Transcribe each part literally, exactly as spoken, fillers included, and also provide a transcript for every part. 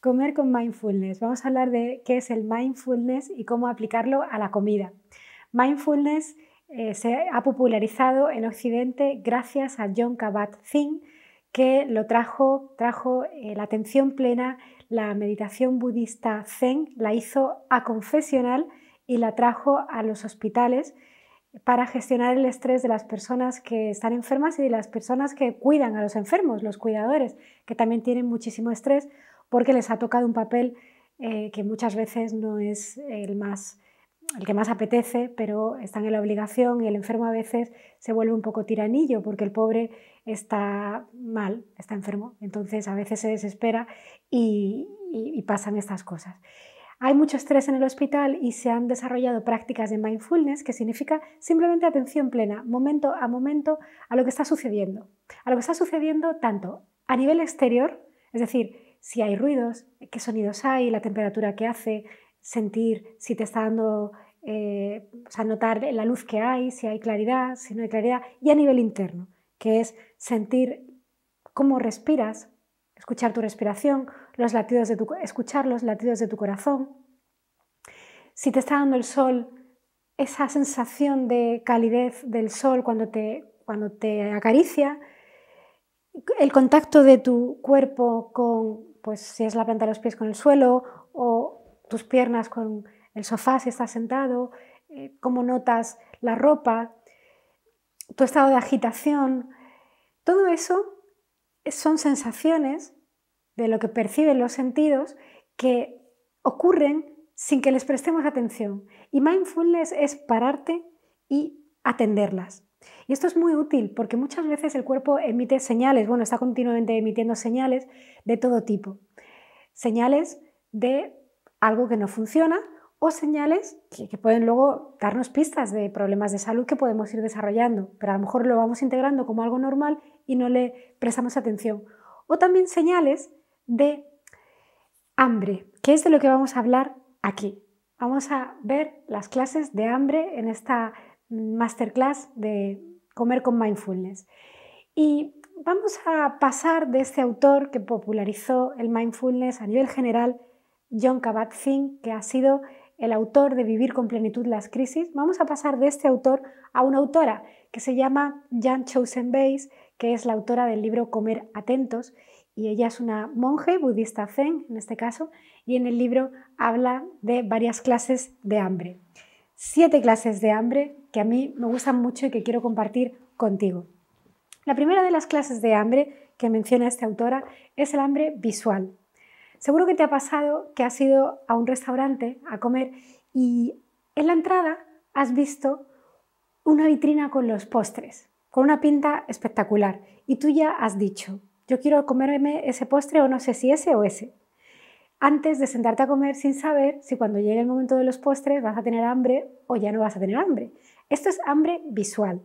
Comer con mindfulness. Vamos a hablar de qué es el mindfulness y cómo aplicarlo a la comida. Mindfulness eh, se ha popularizado en Occidente gracias a Jon Kabat-Zinn, que lo trajo, trajo eh, la atención plena, la meditación budista zen, la hizo a confesional y la trajo a los hospitales para gestionar el estrés de las personas que están enfermas y de las personas que cuidan a los enfermos, los cuidadores, que también tienen muchísimo estrés, porque les ha tocado un papel eh, que muchas veces no es el, más, el que más apetece, pero están en la obligación, y el enfermo a veces se vuelve un poco tiranillo porque el pobre está mal, está enfermo, entonces a veces se desespera y, y, y pasan estas cosas. Hay mucho estrés en el hospital y se han desarrollado prácticas de mindfulness, que significa simplemente atención plena, momento a momento, a lo que está sucediendo. A lo que está sucediendo tanto a nivel exterior, es decir, si hay ruidos, qué sonidos hay, la temperatura que hace, sentir si te está dando, eh, o sea, notar la luz que hay, si hay claridad, si no hay claridad, y a nivel interno, que es sentir cómo respiras, escuchar tu respiración, los latidos de tu, escuchar los latidos de tu corazón, si te está dando el sol, esa sensación de calidez del sol cuando te, cuando te acaricia, el contacto de tu cuerpo con, pues si es la planta de los pies con el suelo, o tus piernas con el sofá si estás sentado, eh, cómo notas la ropa, tu estado de agitación, todo eso son sensaciones de lo que perciben los sentidos que ocurren sin que les prestemos atención. Y mindfulness es pararte y atenderlas. Y esto es muy útil porque muchas veces el cuerpo emite señales, bueno, está continuamente emitiendo señales de todo tipo. Señales de algo que no funciona o señales que, que pueden luego darnos pistas de problemas de salud que podemos ir desarrollando, pero a lo mejor lo vamos integrando como algo normal y no le prestamos atención. O también señales de hambre, que es de lo que vamos a hablar aquí. Vamos a ver las clases de hambre en esta masterclass de comer con mindfulness. Y vamos a pasar de este autor que popularizó el mindfulness a nivel general, Jon Kabat-Zinn, que ha sido el autor de Vivir con plenitud las crisis. Vamos a pasar de este autor a una autora que se llama Jan Chozen Bays, que es la autora del libro Comer atentos, y ella es una monje budista zen, en este caso, y en el libro habla de varias clases de hambre. Siete clases de hambre que a mí me gustan mucho y que quiero compartir contigo. La primera de las clases de hambre que menciona esta autora es el hambre visual. Seguro que te ha pasado que has ido a un restaurante a comer y en la entrada has visto una vitrina con los postres, con una pinta espectacular, y tú ya has dicho, yo quiero comerme ese postre o no sé si ese o ese. Antes de sentarte a comer sin saber si cuando llegue el momento de los postres vas a tener hambre o ya no vas a tener hambre. Esto es hambre visual.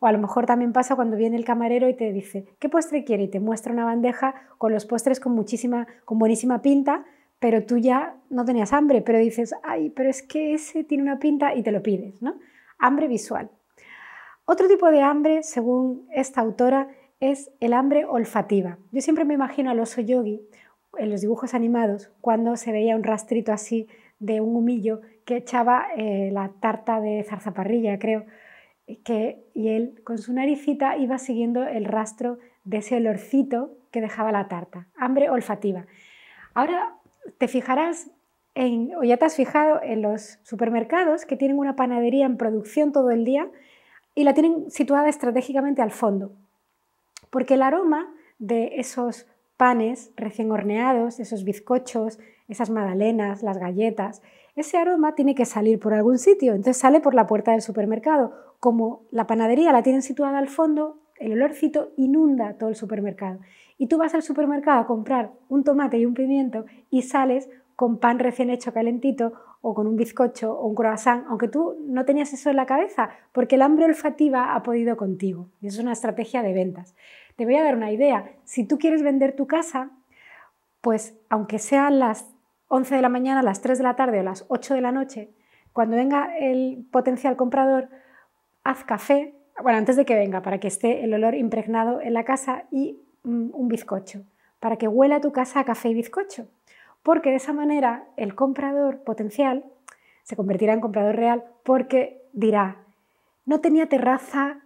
O a lo mejor también pasa cuando viene el camarero y te dice ¿qué postre quiere? Y te muestra una bandeja con los postres con, muchísima, con buenísima pinta, pero tú ya no tenías hambre, pero dices ¡ay, pero es que ese tiene una pinta! Y te lo pides, ¿no? Hambre visual. Otro tipo de hambre, según esta autora, es el hambre olfativa. Yo siempre me imagino al oso yogi en los dibujos animados cuando se veía un rastrito así de un humillo que echaba eh, la tarta de zarzaparrilla, creo, que, y él con su naricita iba siguiendo el rastro de ese olorcito que dejaba la tarta. Hambre olfativa. Ahora te fijarás, en, o ya te has fijado, en los supermercados que tienen una panadería en producción todo el día y la tienen situada estratégicamente al fondo, porque el aroma de esos panes recién horneados, esos bizcochos, esas magdalenas, las galletas, ese aroma tiene que salir por algún sitio, entonces sale por la puerta del supermercado. Como la panadería la tienen situada al fondo, el olorcito inunda todo el supermercado. Y tú vas al supermercado a comprar un tomate y un pimiento y sales con pan recién hecho calentito o con un bizcocho o un croissant, aunque tú no tenías eso en la cabeza, porque el hambre olfativa ha podido contigo. Y eso es una estrategia de ventas. Te voy a dar una idea. Si tú quieres vender tu casa, pues aunque sean las once de la mañana, las tres de la tarde o las ocho de la noche, cuando venga el potencial comprador, haz café, bueno, antes de que venga, para que esté el olor impregnado en la casa, y un bizcocho, para que huela tu casa a café y bizcocho. porque de esa manera el comprador potencial se convertirá en comprador real, porque dirá: no tenía terraza,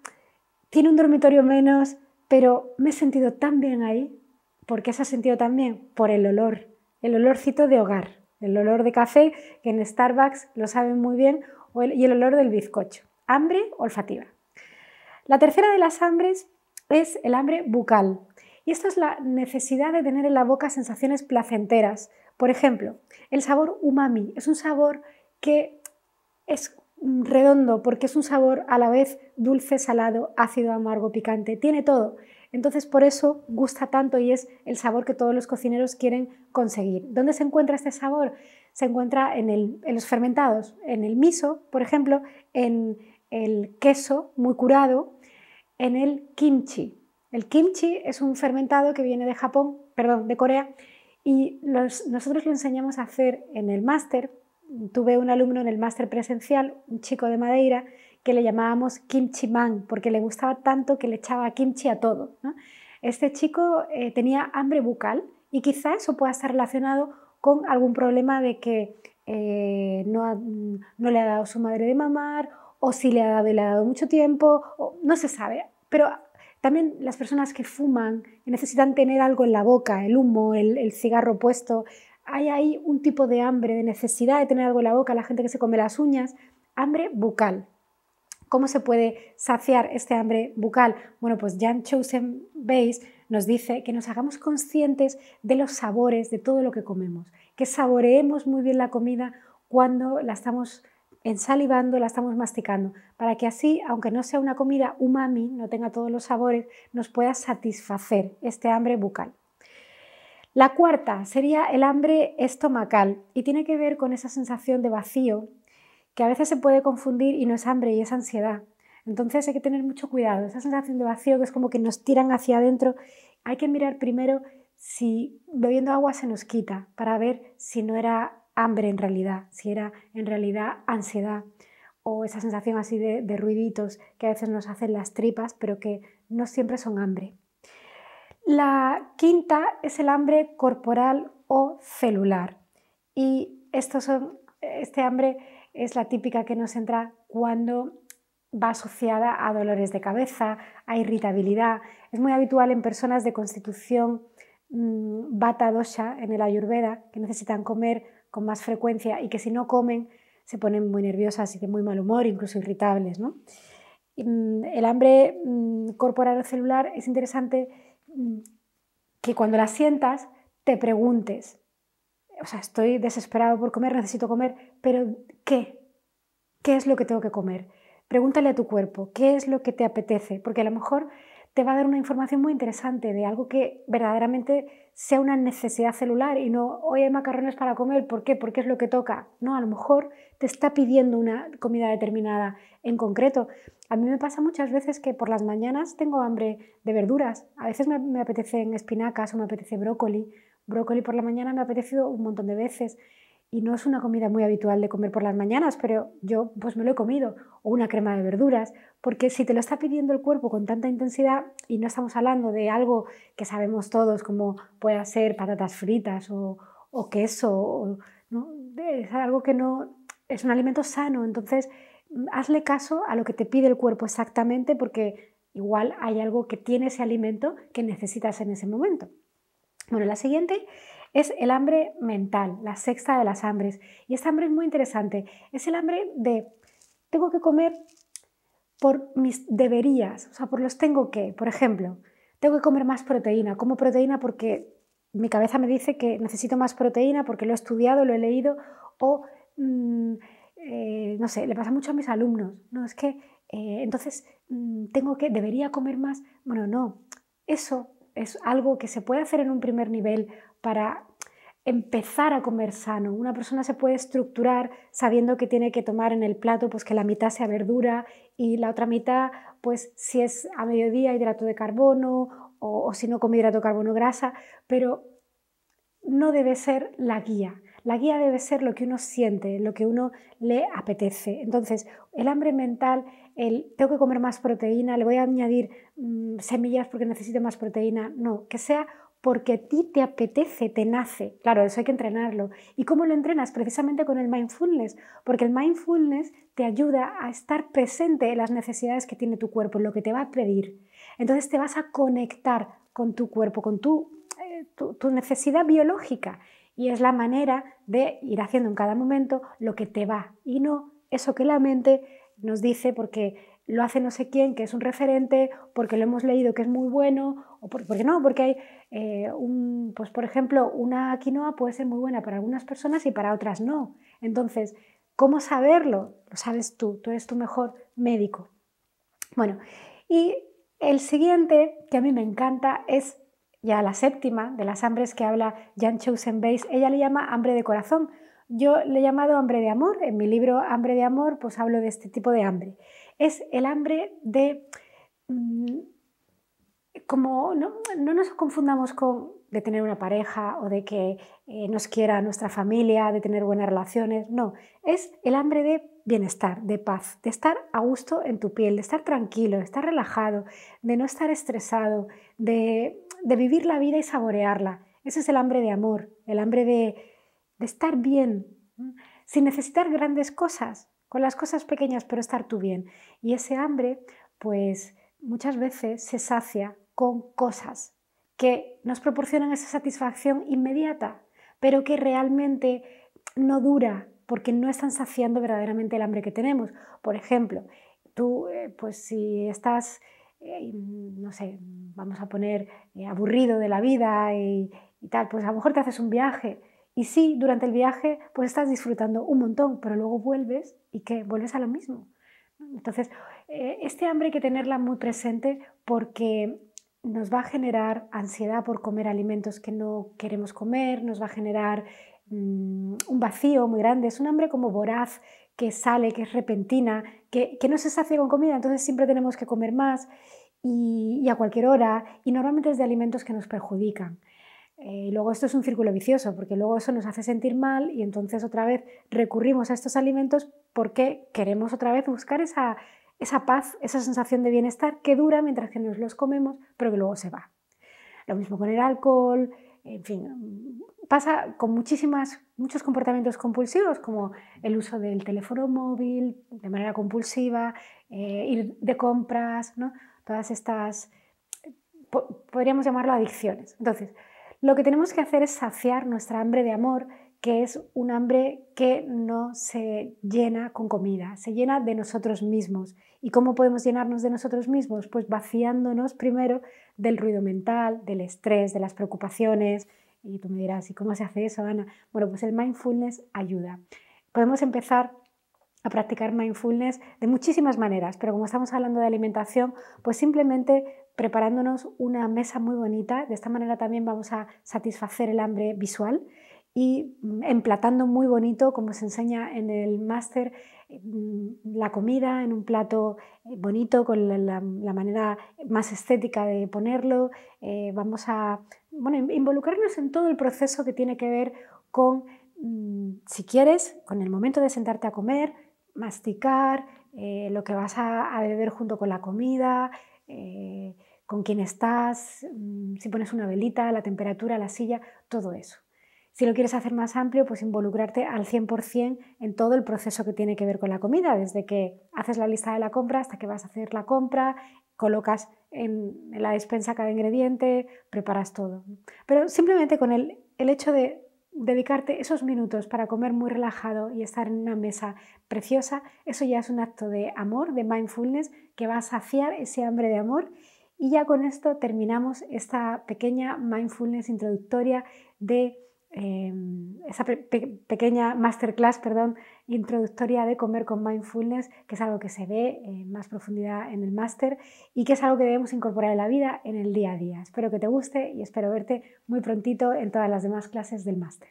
tiene un dormitorio menos, pero me he sentido tan bien ahí. ¿Por qué se ha sentido tan bien? Por el olor, el olorcito de hogar, el olor de café, que en Starbucks lo saben muy bien, y el olor del bizcocho. Hambre olfativa. La tercera de las hambres es el hambre bucal. Y esto es la necesidad de tener en la boca sensaciones placenteras. Por ejemplo, el sabor umami es un sabor que es redondo, porque es un sabor a la vez dulce, salado, ácido, amargo, picante, tiene todo. Entonces por eso gusta tanto y es el sabor que todos los cocineros quieren conseguir. ¿Dónde se encuentra este sabor? Se encuentra en, el, en los fermentados, en el miso, por ejemplo, en el queso muy curado, en el kimchi. El kimchi es un fermentado que viene de Japón, perdón, de Corea, y los, nosotros lo enseñamos a hacer en el máster. Tuve un alumno en el máster presencial, un chico de Madeira, que le llamábamos kimchi man, porque le gustaba tanto que le echaba kimchi a todo, ¿no? Este chico eh, tenía hambre bucal y quizá eso pueda estar relacionado con algún problema de que eh, no, ha, no le ha dado su madre de mamar, o si le ha dado y le ha dado mucho tiempo, o, no se sabe. Pero también las personas que fuman y necesitan tener algo en la boca, el humo, el, el cigarro puesto. Hay ahí un tipo de hambre, de necesidad de tener algo en la boca, la gente que se come las uñas, hambre bucal. ¿Cómo se puede saciar este hambre bucal? Bueno, pues Jan Chozen Bays nos dice que nos hagamos conscientes de los sabores, de todo lo que comemos, que saboreemos muy bien la comida cuando la estamos ensalivando, la estamos masticando, para que así, aunque no sea una comida umami, no tenga todos los sabores, nos pueda satisfacer este hambre bucal. La cuarta sería el hambre estomacal y tiene que ver con esa sensación de vacío que a veces se puede confundir y no es hambre y es ansiedad. Entonces hay que tener mucho cuidado. Esa sensación de vacío que es como que nos tiran hacia adentro, hay que mirar primero si bebiendo agua se nos quita para ver si no era hambre en realidad, si era en realidad ansiedad o esa sensación así de, de ruiditos que a veces nos hacen las tripas pero que no siempre son hambre. La quinta es el hambre corporal o celular y estos son, este hambre es la típica que nos entra cuando va asociada a dolores de cabeza, a irritabilidad. Es muy habitual en personas de constitución mmm, vata dosha en el ayurveda, que necesitan comer con más frecuencia y que si no comen se ponen muy nerviosas y de muy mal humor, incluso irritables, ¿no? El hambre mmm, corporal o celular es interesante que cuando la sientas te preguntes, o sea, estoy desesperado por comer, necesito comer, pero ¿qué? ¿Qué es lo que tengo que comer? Pregúntale a tu cuerpo, ¿qué es lo que te apetece? Porque a lo mejor te va a dar una información muy interesante de algo que verdaderamente sea una necesidad celular y no, hoy hay macarrones para comer, ¿por qué? Porque es lo que toca. No, a lo mejor te está pidiendo una comida determinada en concreto. A mí me pasa muchas veces que por las mañanas tengo hambre de verduras. A veces me, me apetecen espinacas o me apetece brócoli. Brócoli por la mañana me ha apetecido un montón de veces y no es una comida muy habitual de comer por las mañanas, pero yo pues me lo he comido. O una crema de verduras, porque si te lo está pidiendo el cuerpo con tanta intensidad y no estamos hablando de algo que sabemos todos como puede ser patatas fritas o, o queso, o, ¿no? Es algo que no es un alimento sano, entonces hazle caso a lo que te pide el cuerpo exactamente porque igual hay algo que tiene ese alimento que necesitas en ese momento. Bueno, la siguiente es el hambre mental, la sexta de las hambres. Y esta hambre es muy interesante. Es el hambre de tengo que comer por mis deberías, o sea, por los tengo que. Por ejemplo, tengo que comer más proteína. Como proteína porque mi cabeza me dice que necesito más proteína porque lo he estudiado, lo he leído o... Mmm, Eh, no sé, le pasa mucho a mis alumnos, no es que eh, entonces tengo que, debería comer más, bueno, no, eso es algo que se puede hacer en un primer nivel para empezar a comer sano. Una persona se puede estructurar sabiendo que tiene que tomar en el plato pues que la mitad sea verdura y la otra mitad pues si es a mediodía hidrato de carbono o, o si no come hidrato de carbono grasa, pero no debe ser la guía. La guía debe ser lo que uno siente, lo que uno le apetece. Entonces, el hambre mental, el tengo que comer más proteína, le voy a añadir mmm, semillas porque necesito más proteína, no, que sea porque a ti te apetece, te nace. Claro, eso hay que entrenarlo. ¿Y cómo lo entrenas? Precisamente con el mindfulness, porque el mindfulness te ayuda a estar presente en las necesidades que tiene tu cuerpo, en lo que te va a pedir. Entonces te vas a conectar con tu cuerpo, con tu, eh, tu, tu necesidad biológica, y es la manera de ir haciendo en cada momento lo que te va y no eso que la mente nos dice porque lo hace no sé quién, que es un referente, porque lo hemos leído que es muy bueno, o por, porque no, porque hay, eh, un, pues por ejemplo, una quinoa puede ser muy buena para algunas personas y para otras no. Entonces, ¿cómo saberlo? Lo sabes tú, tú eres tu mejor médico. Bueno, y el siguiente, que a mí me encanta, es ya la séptima de las hambres que habla Jan Chozen Bays. Ella le llama hambre de corazón. Yo le he llamado hambre de amor. En mi libro Hambre de Amor, pues hablo de este tipo de hambre. Es el hambre de, mmm, como no, no nos confundamos con de tener una pareja o de que eh, nos quiera nuestra familia, de tener buenas relaciones, no. Es el hambre de bienestar, de paz, de estar a gusto en tu piel, de estar tranquilo, de estar relajado, de no estar estresado, de, de vivir la vida y saborearla. Ese es el hambre de amor, el hambre de, de estar bien, ¿eh? Sin necesitar grandes cosas, con las cosas pequeñas, pero estar tú bien. Y ese hambre, pues muchas veces se sacia con cosas que nos proporcionan esa satisfacción inmediata, pero que realmente no dura, porque no están saciando verdaderamente el hambre que tenemos. Por ejemplo, tú, eh, pues si estás, eh, no sé, vamos a poner eh, aburrido de la vida y, y tal, pues a lo mejor te haces un viaje. Y sí, durante el viaje pues estás disfrutando un montón, pero luego vuelves y que vuelves a lo mismo. Entonces, eh, este hambre hay que tenerla muy presente porque nos va a generar ansiedad por comer alimentos que no queremos comer, nos va a generar mmm, un vacío muy grande. Es un hambre como voraz, que sale, que es repentina, que, que no se sacia con comida, entonces siempre tenemos que comer más y, y a cualquier hora, y normalmente es de alimentos que nos perjudican. Eh, luego esto es un círculo vicioso, porque luego eso nos hace sentir mal y entonces otra vez recurrimos a estos alimentos porque queremos otra vez buscar esa, esa paz, esa sensación de bienestar que dura mientras que nos los comemos, pero que luego se va. Lo mismo con el alcohol, en fin, pasa con muchísimas, muchos comportamientos compulsivos, como el uso del teléfono móvil de manera compulsiva, eh, ir de compras, ¿no? Todas estas, po- podríamos llamarlo adicciones. Entonces, lo que tenemos que hacer es saciar nuestra hambre de amor, que es un hambre que no se llena con comida, se llena de nosotros mismos. ¿Y cómo podemos llenarnos de nosotros mismos? Pues vaciándonos primero del ruido mental, del estrés, de las preocupaciones. Y tú me dirás, ¿y cómo se hace eso, Ana? Bueno, pues el mindfulness ayuda. Podemos empezar a practicar mindfulness de muchísimas maneras, pero como estamos hablando de alimentación, pues simplemente preparándonos una mesa muy bonita. De esta manera también vamos a satisfacer el hambre visual y emplatando muy bonito, como se enseña en el máster, la comida en un plato bonito con la, la, la manera más estética de ponerlo. Eh, vamos a bueno, involucrarnos en todo el proceso que tiene que ver con, si quieres, con el momento de sentarte a comer, masticar, eh, lo que vas a, a beber junto con la comida, eh, con quién estás, si pones una velita, la temperatura, la silla, todo eso. Si lo quieres hacer más amplio, pues involucrarte al cien por cien en todo el proceso que tiene que ver con la comida, desde que haces la lista de la compra hasta que vas a hacer la compra, colocas en, en la despensa cada ingrediente, preparas todo. Pero simplemente con el, el hecho de dedicarte esos minutos para comer muy relajado y estar en una mesa preciosa, eso ya es un acto de amor, de mindfulness, que va a saciar ese hambre de amor. Y ya con esto terminamos esta pequeña mindfulness introductoria de eh, esa pe pequeña masterclass, perdón, introductoria de comer con mindfulness, que es algo que se ve en más profundidad en el máster y que es algo que debemos incorporar en la vida, en el día a día. Espero que te guste y espero verte muy prontito en todas las demás clases del máster.